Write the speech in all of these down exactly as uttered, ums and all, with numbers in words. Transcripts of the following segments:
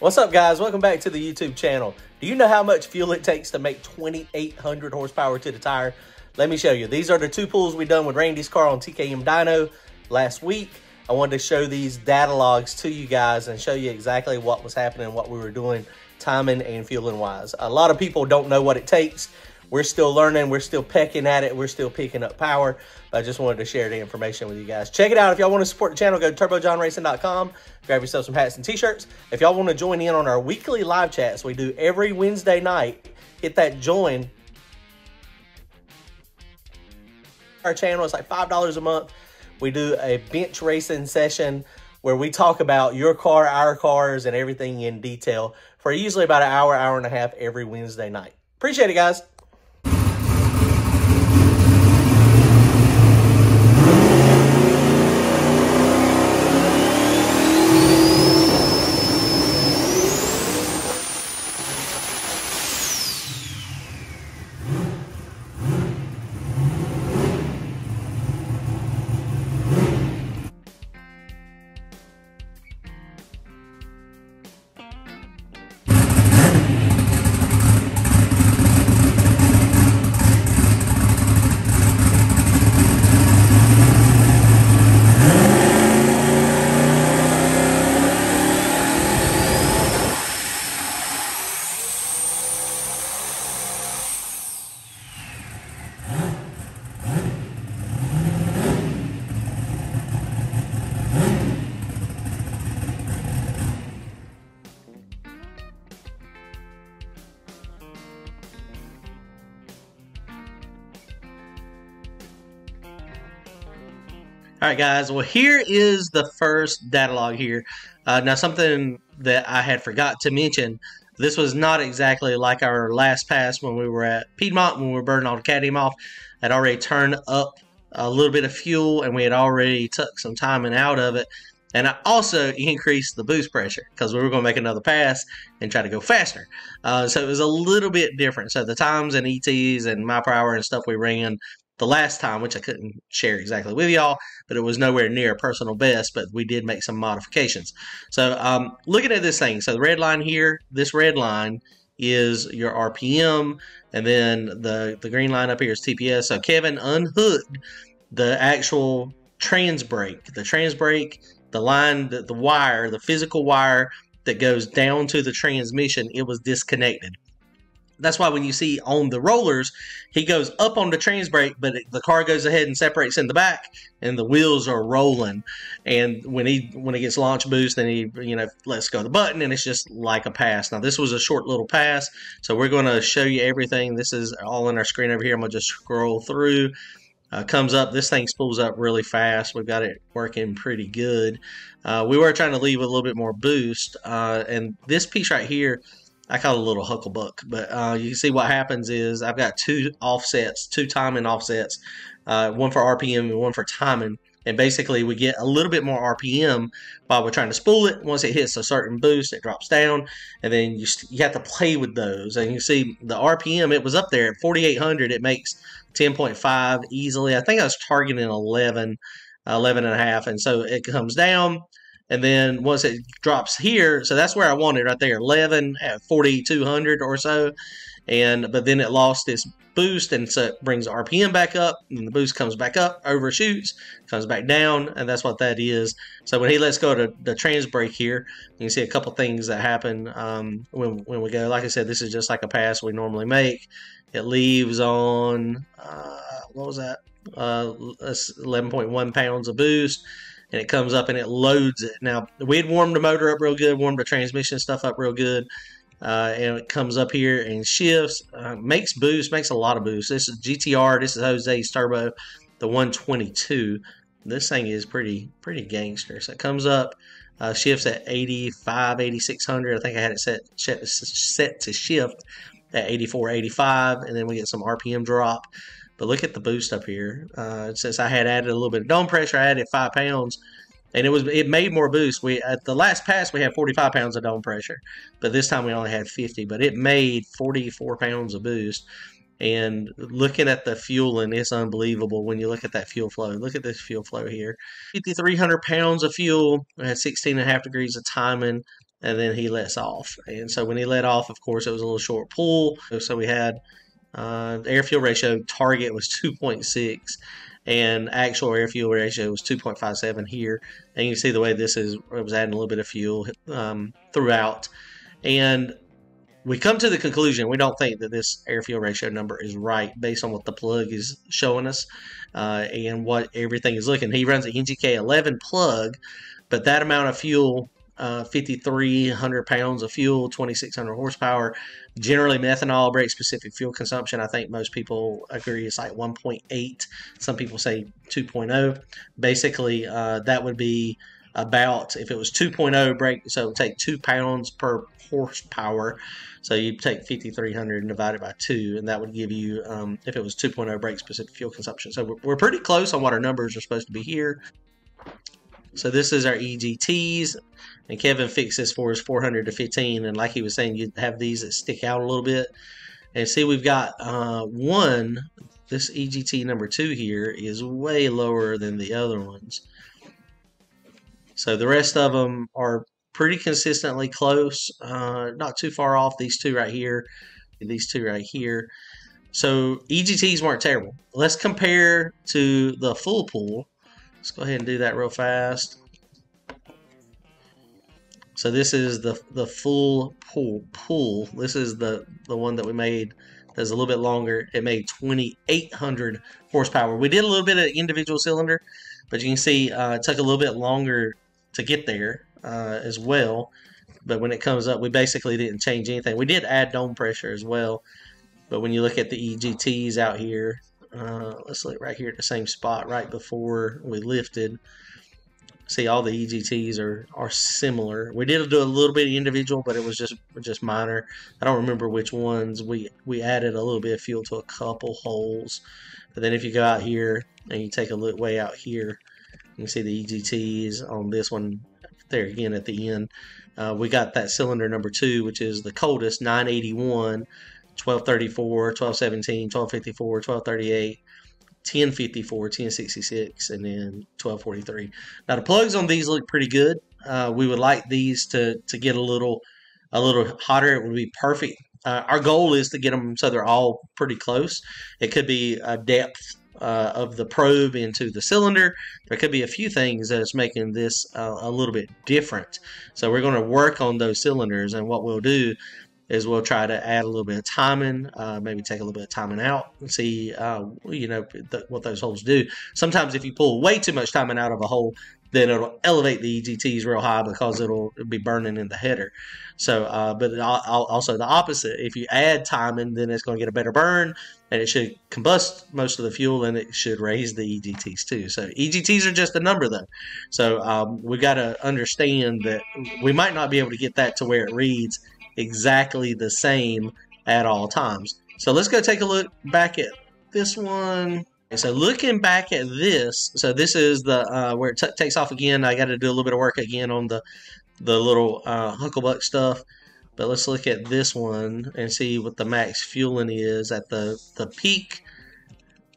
What's up, guys? Welcome back to the YouTube channel. Do you know how much fuel it takes to make twenty-eight hundred horsepower to the tire? Let me show you. These are the two pulls we done with Randy's car on T K M Dyno last week. I wanted to show these data logs to you guys and show you exactly what was happening, what we were doing, timing and fueling wise. A lot of people don't know what it takes. We're still learning. We're still pecking at it. We're still picking up power. I just wanted to share the information with you guys. Check it out. If y'all want to support the channel, go to turbo john racing dot com. Grab yourself some hats and t-shirts. If y'all want to join in on our weekly live chats we do every Wednesday night, hit that join. Our channel is like five dollars a month. We do a bench racing session where we talk about your car, our cars, and everything in detail for usually about an hour, hour and a half every Wednesday night. Appreciate it, guys. All right, guys, well, here is the first data log here. Uh, now, something that I had forgot to mention, this was not exactly like our last pass when we were at Piedmont, when we were burning all the cadmium off. I'd already turned up a little bit of fuel, and we had already took some timing out of it. And I also increased the boost pressure because we were going to make another pass and try to go faster. Uh, so it was a little bit different. So the times and E Ts and mile per hour and stuff we ran the last time, which I couldn't share exactly with y'all, but it was nowhere near a personal best, but we did make some modifications. So um, looking at this thing, so the red line here, this red line is your R P M, and then the, the green line up here is T P S. So Kevin unhooked the actual trans brake, the trans brake, the line, the, the wire, the physical wire that goes down to the transmission, it was disconnected. That's why when you see on the rollers, he goes up on the trans brake, but it, the car goes ahead and separates in the back, and the wheels are rolling. And when he when he gets launch boost, then he you know lets go of the button, and it's just like a pass. Now this was a short little pass, so we're going to show you everything. This is all on our screen over here. I'm gonna just scroll through. Uh, comes up. This thing spools up really fast. We've got it working pretty good. Uh, we were trying to leave a little bit more boost, uh, and this piece right here, I call it a little hucklebuck, but uh, you can see what happens is I've got two offsets, two timing offsets, uh, one for R P M and one for timing. And basically we get a little bit more R P M while we're trying to spool it. Once it hits a certain boost, it drops down, and then you, you have to play with those. And you see the R P M, it was up there at forty-eight hundred. It makes ten point five easily. I think I was targeting eleven, eleven and a half. And so it comes down. And then once it drops here, so that's where I wanted right there, eleven at forty-two hundred or so. And but then it lost its boost, and so it brings the R P M back up, and the boost comes back up, overshoots, comes back down, and that's what that is. So when he lets go to the trans brake here, you can see a couple things that happen um, when, when we go. Like I said, this is just like a pass we normally make. It leaves on, uh, what was that, uh, eleven point one pounds of boost. And it comes up and it loads it. Now, we had warmed the motor up real good, warmed the transmission stuff up real good. Uh, and it comes up here and shifts, uh, makes boost, makes a lot of boost. This is G T R. This is Jose's turbo, the one twenty-two. This thing is pretty, pretty gangster. So it comes up, uh, shifts at eighty-five, eighty-six hundred. I think I had it set, set, set to shift at eighty-four, eighty-five. And then we get some R P M drop. But look at the boost up here. Uh, since I had added a little bit of dome pressure, I added five pounds, and it was it made more boost. We at the last pass we had forty-five pounds of dome pressure, but this time we only had fifty. But it made forty-four pounds of boost. And looking at the fueling, it's unbelievable when you look at that fuel flow. Look at this fuel flow here: fifty-three hundred pounds of fuel. We had sixteen and a half degrees of timing. and then he lets off. And so when he let off, of course, it was a little short pull. So we had uh, air fuel ratio target was two point six, and actual air fuel ratio was two point five seven here. And you can see the way this is, it was adding a little bit of fuel um, throughout. And we come to the conclusion, we don't think that this air fuel ratio number is right based on what the plug is showing us uh, and what everything is looking. He runs an N G K eleven plug, but that amount of fuel, uh, fifty-three hundred pounds of fuel, twenty-six hundred horsepower, generally methanol breaks specific fuel consumption. I think most people agree it's like one point eight. Some people say two point oh. Basically, uh, that would be about, if it was two point oh break, so it would take two pounds per horsepower, so you take fifty-three hundred and divide it by two, and that would give you, um, if it was two point oh brake specific fuel consumption. So we're, we're pretty close on what our numbers are supposed to be here. So this is our E G Ts, and Kevin fixed this for us, four hundred to fifteen, and like he was saying, you have these that stick out a little bit, and see we've got uh, one, this E G T number two here is way lower than the other ones. So the rest of them are pretty consistently close, uh, not too far off. These two right here, these two right here. So E G Ts weren't terrible. Let's compare to the full pool. Let's go ahead and do that real fast. So this is the the full pool. pool. This is the, the one that we made that's a little bit longer. It made twenty-eight hundred horsepower. We did a little bit of individual cylinder, but you can see uh, it took a little bit longer to get there uh, as well. But when it comes up, we basically didn't change anything. We did add dome pressure as well. But when you look at the E G Ts out here, uh, let's look right here at the same spot right before we lifted. See, all the E G Ts are, are similar. We did do a little bit of individual, but it was just just minor. I don't remember which ones. We, we added a little bit of fuel to a couple holes. But then if you go out here and you take a look way out here, you can see the E G Ts on this one there again at the end. Uh, we got that cylinder number two, which is the coldest, nine eighty-one, twelve thirty-four, twelve seventeen, twelve fifty-four, twelve thirty-eight. ten fifty-four, ten sixty-six, and then twelve forty-three. Now the plugs on these look pretty good. Uh, we would like these to to get a little a little hotter. It would be perfect. Uh, our goal is to get them so they're all pretty close. It could be a depth uh, of the probe into the cylinder. There could be a few things that's making this uh, a little bit different. So we're going to work on those cylinders, and what we'll do is we'll try to add a little bit of timing, uh, maybe take a little bit of timing out and see, uh, you know, th what those holes do. Sometimes if you pull way too much timing out of a hole, then it'll elevate the E G Ts real high because it'll be burning in the header. So, uh, but also the opposite, if you add timing, then it's going to get a better burn, and it should combust most of the fuel, and it should raise the E G Ts too. So E G Ts are just a number though. So um, we got to understand that we might not be able to get that to where it reads exactly the same at all times. So let's go take a look back at this one. So looking back at this, so this is the uh, where it takes off again. I got to do a little bit of work again on the the little uh, hucklebuck stuff. But let's look at this one and see what the max fueling is at the the peak.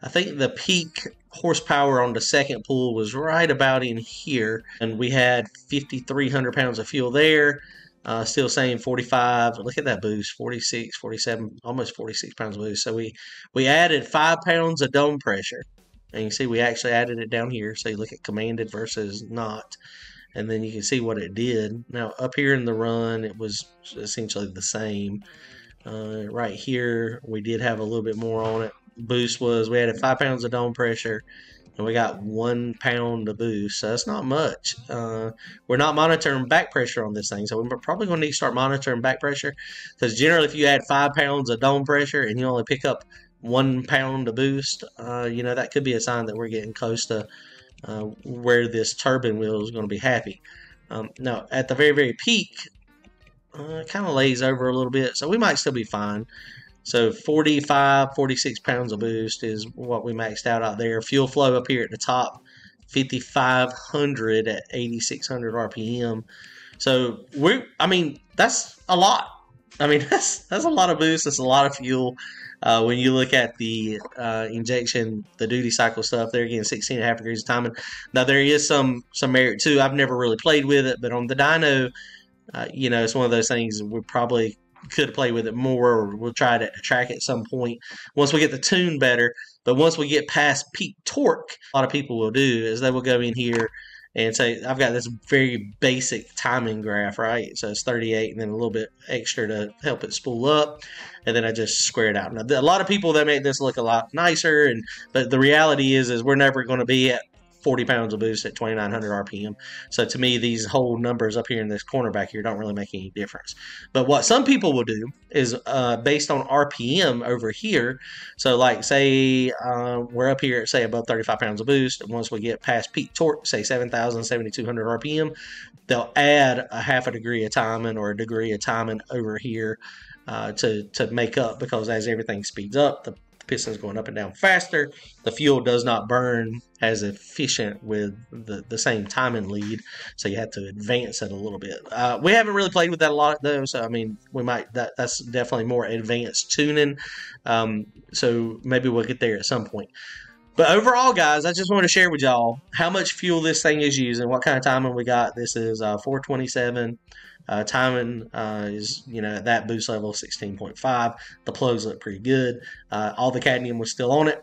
I think the peak horsepower on the second pool was right about in here, and we had fifty-three hundred pounds of fuel there. Uh, still saying forty-five. Look at that boost, forty-six, forty-seven, almost forty-six pounds boost. So we, we added five pounds of dome pressure. And you can see we actually added it down here. So you look at commanded versus not. And then you can see what it did. Now up here in the run, it was essentially the same. Uh, right here, we did have a little bit more on it. Boost was, we added five pounds of dome pressure, and we got one pound of boost, so that's not much. Uh, we're not monitoring back pressure on this thing, so we're probably going to need to start monitoring back pressure, because generally if you add five pounds of dome pressure and you only pick up one pound of boost, uh, you know, that could be a sign that we're getting close to uh, where this turbine wheel is going to be happy. Um, now, at the very, very peak, uh, it kind of lays over a little bit, so we might still be fine. So forty-five, forty-six pounds of boost is what we maxed out out there. Fuel flow up here at the top, fifty-five hundred at eighty-six hundred R P M. So we, I mean, that's a lot. I mean, that's that's a lot of boost. That's a lot of fuel. Uh, when you look at the uh, injection, the duty cycle stuff, they're getting sixteen and a half degrees of timing. Now there is some some merit too. I've never really played with it, but on the dyno, uh, you know, it's one of those things we probably could play with it more, or we'll try to track at some point once we get the tune better. But once we get past peak torque, a lot of people will do is they will go in here and say, I've got this very basic timing graph, right? So it's thirty-eight and then a little bit extra to help it spool up. And then I just square it out. Now, a lot of people, they make this look a lot nicer. And but the reality is, is we're never going to be at forty pounds of boost at twenty-nine hundred R P M. So to me, these whole numbers up here in this corner back here don't really make any difference. But what some people will do is uh, based on R P M over here. So like say uh, we're up here at say above thirty-five pounds of boost. And once we get past peak torque, say seven thousand, seventy-two hundred R P M, they'll add a half a degree of timing or a degree of timing over here uh, to, to make up, because as everything speeds up, the piston's going up and down faster. The fuel does not burn as efficient with the, the same timing lead, so you have to advance it a little bit. Uh, we haven't really played with that a lot though, so I mean, we might that, that's definitely more advanced tuning. Um, so maybe we'll get there at some point. But overall, guys, I just wanted to share with y'all how much fuel this thing is using, what kind of timing we got. This is uh, four twenty-seven. Uh, timing uh, is, you know, at that boost level, sixteen point five. The plugs look pretty good. Uh, all the cadmium was still on it.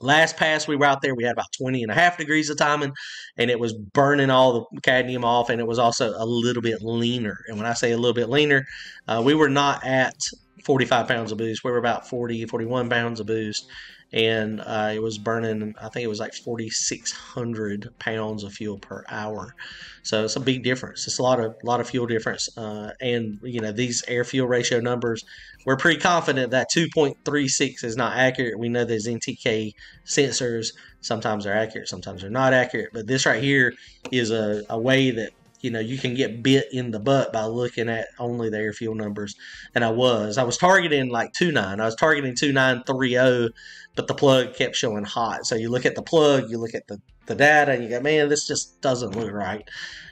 Last pass we were out there, we had about twenty and a half degrees of timing, and it was burning all the cadmium off, and it was also a little bit leaner. And when I say a little bit leaner, uh, we were not at forty-five pounds of boost. We were about forty, forty-one pounds of boost, and uh, it was burning, I think it was like forty-six hundred pounds of fuel per hour. So it's a big difference. It's a lot of lot of fuel difference. Uh, and, you know, these air fuel ratio numbers, we're pretty confident that two point three six is not accurate. We know there's N T K sensors. Sometimes they're accurate, sometimes they're not accurate. But this right here is a, a way that, you know, you can get bit in the butt by looking at only the air fuel numbers. And I was. I was targeting like two nine. I was targeting two nine three zero, but the plug kept showing hot. So you look at the plug, you look at the, the data, and you go, man, this just doesn't look right.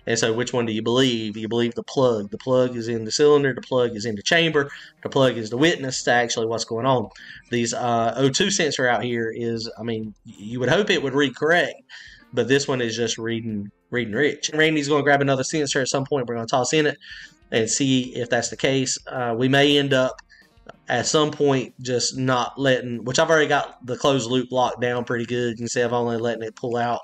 And so which one do you believe? You believe the plug. The plug is in the cylinder. The plug is in the chamber. The plug is the witness to actually what's going on. These uh, O two sensor out here is, I mean, you would hope it would read correct, but this one is just reading reading rich. Randy's going to grab another sensor at some point. We're going to toss in it and see if that's the case. Uh, we may end up at some point just not letting, which I've already got the closed loop locked down pretty good. You can see I've only letting it pull out.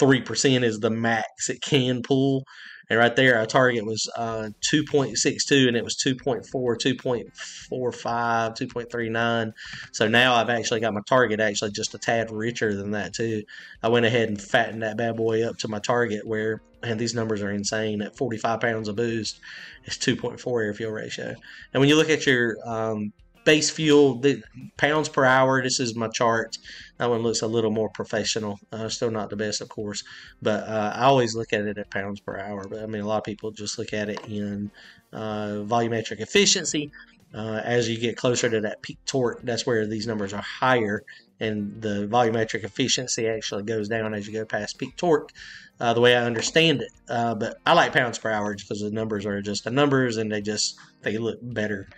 three percent is the max it can pull. And right there, our target was uh, two point six two, and it was two point four, two point four five, two point three nine. So now I've actually got my target actually just a tad richer than that too. I went ahead and fattened that bad boy up to my target where, and these numbers are insane. At forty-five pounds of boost, it's two point four air fuel ratio. And when you look at your um, base fuel, the pounds per hour, this is my chart. That one looks a little more professional. Uh, still not the best, of course, but uh, I always look at it at pounds per hour. But I mean, a lot of people just look at it in uh, volumetric efficiency. Uh, as you get closer to that peak torque, that's where these numbers are higher, and the volumetric efficiency actually goes down as you go past peak torque, uh, the way I understand it. Uh, but I like pounds per hour because the numbers are just the numbers, and they just they look better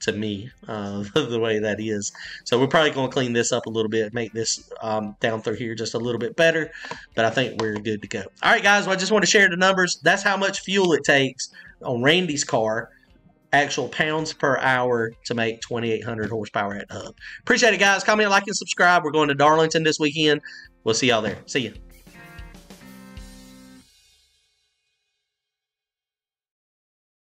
to me, uh, the way that is. So we're probably going to clean this up a little bit, make this um, down through here just a little bit better, but I think we're good to go. All right, guys, well, I just want to share the numbers. That's how much fuel it takes on Randy's car, actual pounds per hour, to make twenty-eight hundred horsepower at hub. Appreciate it, guys. Comment, like, and subscribe. We're going to Darlington this weekend. We'll see y'all there. See ya.